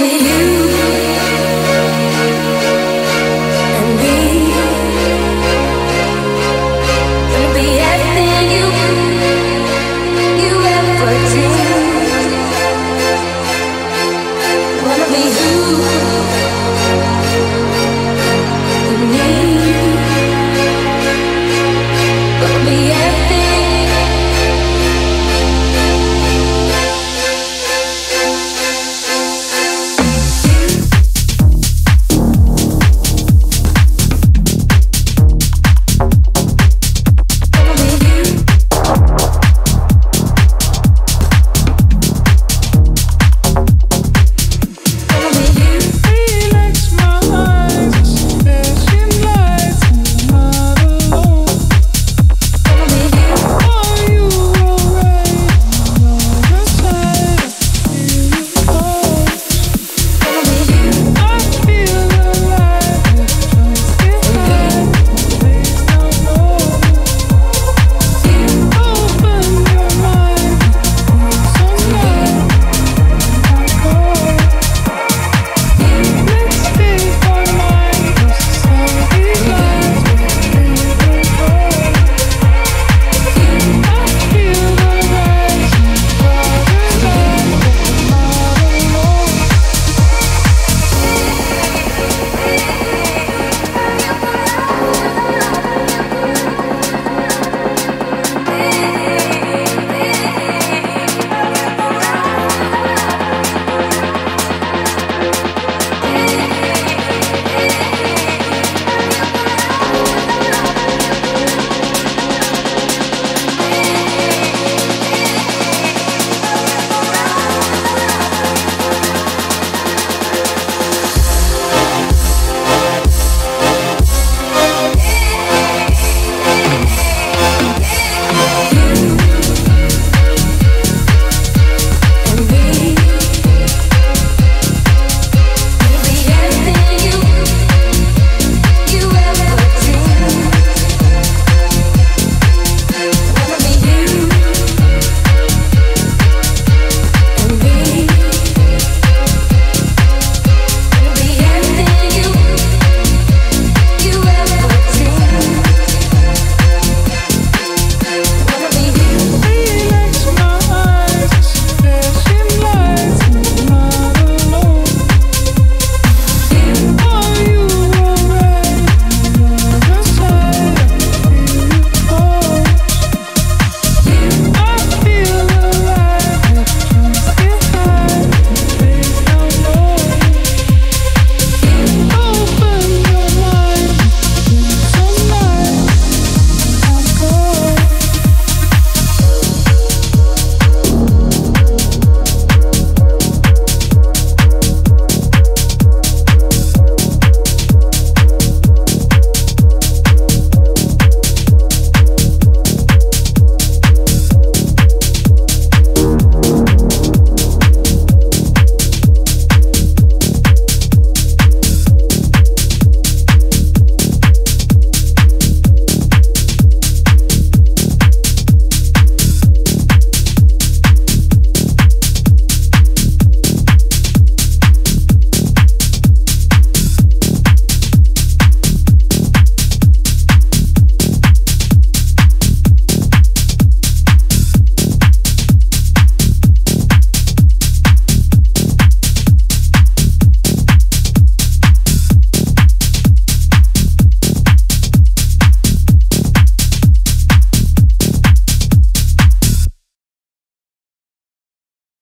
with you.